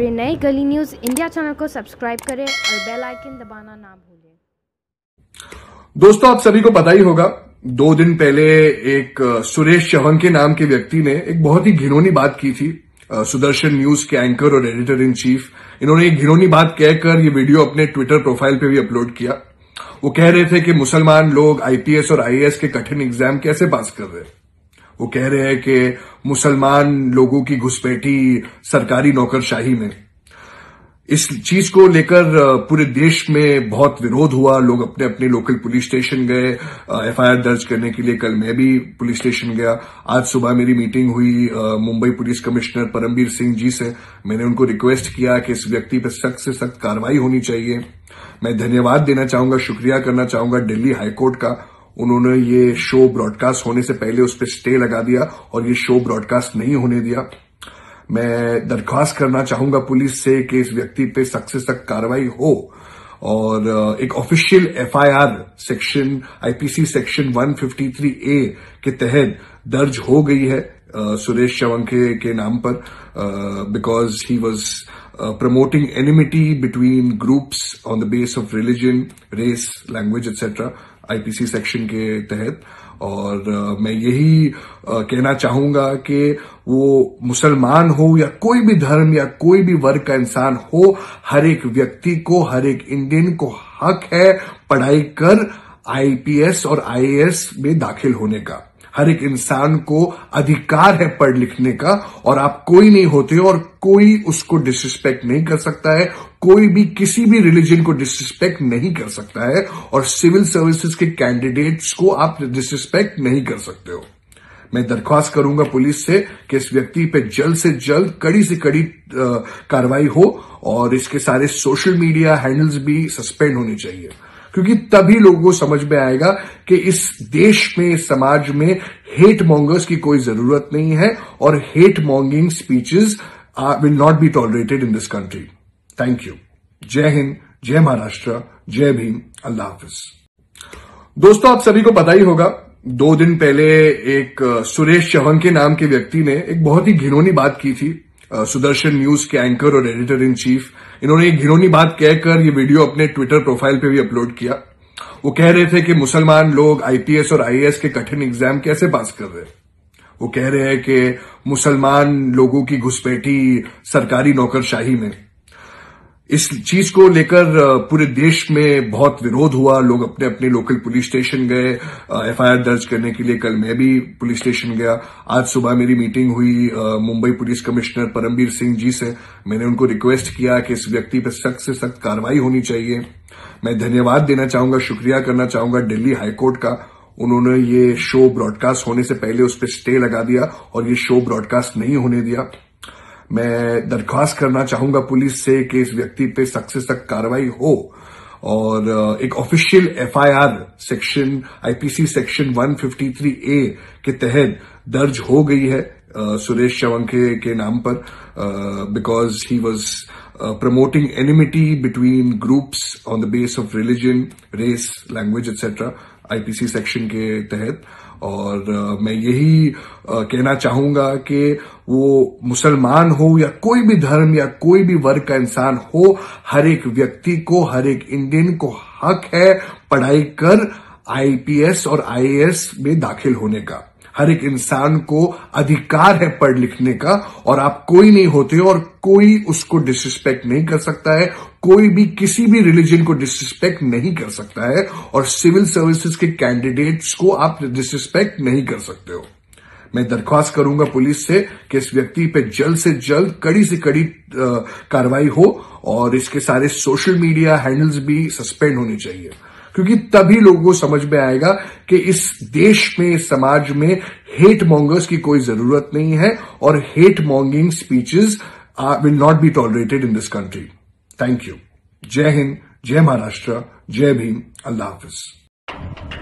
करें, नई गली न्यूज इंडिया चैनल को सब्सक्राइब करें और बेल आइकन दबाना ना भूलें। दोस्तों, आप सभी को पता ही होगा, 2 दिन पहले एक सुरेश चव्हाणके नाम के व्यक्ति ने एक बहुत ही घिनौनी बात की थी। सुदर्शन न्यूज के एंकर और एडिटर इन चीफ, इन्होंने एक घिनौनी बात कहकर ये वीडियो अपने ट्विटर प्रोफाइल पे भी अपलोड किया। वो कह रहे थे कि मुसलमान लोग आईपीएस और आईएएस के कठिन एग्जाम कैसे पास कर रहे हैं। वो कह रहे हैं कि मुसलमान लोगों की घुसपैठी सरकारी नौकरशाही में। इस चीज को लेकर पूरे देश में बहुत विरोध हुआ। लोग अपने अपने लोकल पुलिस स्टेशन गए एफआईआर दर्ज करने के लिए। कल मैं भी पुलिस स्टेशन गया। आज सुबह मेरी मीटिंग हुई मुंबई पुलिस कमिश्नर परमबीर सिंह जी से। मैंने उनको रिक्वेस्ट किया कि इस व्यक्ति पर सख्त से सख्त कार्रवाई होनी चाहिए। मैं धन्यवाद देना चाहूंगा, शुक्रिया करना चाहूंगा दिल्ली हाईकोर्ट का। उन्होंने ये शो ब्रॉडकास्ट होने से पहले उस पर स्टे लगा दिया और ये शो ब्रॉडकास्ट नहीं होने दिया। मैं दरख्वास्त करना चाहूंगा पुलिस से कि इस व्यक्ति पे सख्त से सख्त कार्रवाई हो और एक official FIR section IPC section 153A के तहत दर्ज हो गई है सुरेश चव्हाणके के नाम पर, because he was promoting enmity between groups on the base of religion, race, language etcetera, IPC section के तहत। और मैं यही कहना चाहूंगा कि वो मुसलमान हो या कोई भी धर्म या कोई भी वर्ग का इंसान हो, हर एक व्यक्ति को, हर एक इंडियन को हक है पढ़ाई कर आईपीएस और आईएएस में दाखिल होने का। हर एक इंसान को अधिकार है पढ़ लिखने का और आप कोई नहीं होते और कोई उसको डिसरिस्पेक्ट नहीं कर सकता है। कोई भी किसी भी रिलीजन को डिसरिस्पेक्ट नहीं कर सकता है और सिविल सर्विसेज के कैंडिडेट्स को आप डिसरिस्पेक्ट नहीं कर सकते हो। मैं दरख्वास्त करूंगा पुलिस से कि इस व्यक्ति पे जल्द से जल्द कड़ी से कड़ी कार्रवाई हो और इसके सारे सोशल मीडिया हैंडल्स भी सस्पेंड होने चाहिए, क्योंकि तभी लोगों को समझ में आएगा कि इस देश में, इस समाज में हेट मॉन्गर्स की कोई जरूरत नहीं है और hate mongering speeches will not be tolerated in this country. Thank you. जय हिंद, जय महाराष्ट्र, जय भीम। अल्लाह हाफिज। दोस्तों, आप सभी को पता ही होगा, 2 दिन पहले एक सुरेश चव्हाणके नाम के व्यक्ति ने एक बहुत ही घिनौनी बात की थी। सुदर्शन न्यूज के एंकर और एडिटर इन चीफ, इन्होंने एक घिनौनी बात कहकर ये वीडियो अपने ट्विटर प्रोफाइल पे भी अपलोड किया। वो कह रहे थे कि मुसलमान लोग आईपीएस और आईएएस के कठिन एग्जाम कैसे पास कर रहे हैं। वो कह रहे हैं कि मुसलमान लोगों की घुसपैठी सरकारी नौकरशाही में। इस चीज को लेकर पूरे देश में बहुत विरोध हुआ। लोग अपने अपने लोकल पुलिस स्टेशन गए एफआईआर दर्ज करने के लिए। कल मैं भी पुलिस स्टेशन गया। आज सुबह मेरी मीटिंग हुई मुंबई पुलिस कमिश्नर परमबीर सिंह जी से। मैंने उनको रिक्वेस्ट किया कि इस व्यक्ति पर सख्त से सख्त कार्रवाई होनी चाहिए। मैं धन्यवाद देना चाहूंगा, शुक्रिया करना चाहूंगा दिल्ली हाईकोर्ट का। उन्होंने ये शो ब्रॉडकास्ट होने से पहले उस पर स्टे लगा दिया और ये शो ब्रॉडकास्ट नहीं होने दिया। मैं दरख्वास्त करना चाहूंगा पुलिस से कि इस व्यक्ति पे सख्त से सख्त कार्रवाई हो और एक official FIR section IPC section 153A के तहत दर्ज हो गई है सुरेश चव्हाणके के नाम पर, because he was promoting enmity between groups on the base of religion, race, language etcetera, IPC section के तहत। और मैं यही कहना चाहूंगा कि वो मुसलमान हो या कोई भी धर्म या कोई भी वर्ग का इंसान हो, हर एक व्यक्ति को, हर एक इंडियन को हक है पढ़ाई कर आईपीएस और आईएएस में दाखिल होने का। हर एक इंसान को अधिकार है पढ़ लिखने का और आप कोई नहीं होते और कोई उसको डिसरिस्पेक्ट नहीं कर सकता है। कोई भी किसी भी रिलीजन को डिसरिस्पेक्ट नहीं कर सकता है और सिविल सर्विसेज के कैंडिडेट्स को आप डिसरिस्पेक्ट नहीं कर सकते हो। मैं दरख्वास्त करूंगा पुलिस से कि इस व्यक्ति पे जल्द से जल्द कड़ी से कड़ी कार्रवाई हो और इसके सारे सोशल मीडिया हैंडल्स भी सस्पेंड होने चाहिए, क्योंकि तभी लोगों को समझ में आएगा कि इस देश में, इस समाज में हेट मॉन्गर्स की कोई जरूरत नहीं है और hate mongering speeches will not be tolerated in this country. Thank you. जय हिंद, जय महाराष्ट्र, जय भीम। अल्लाह हाफिज।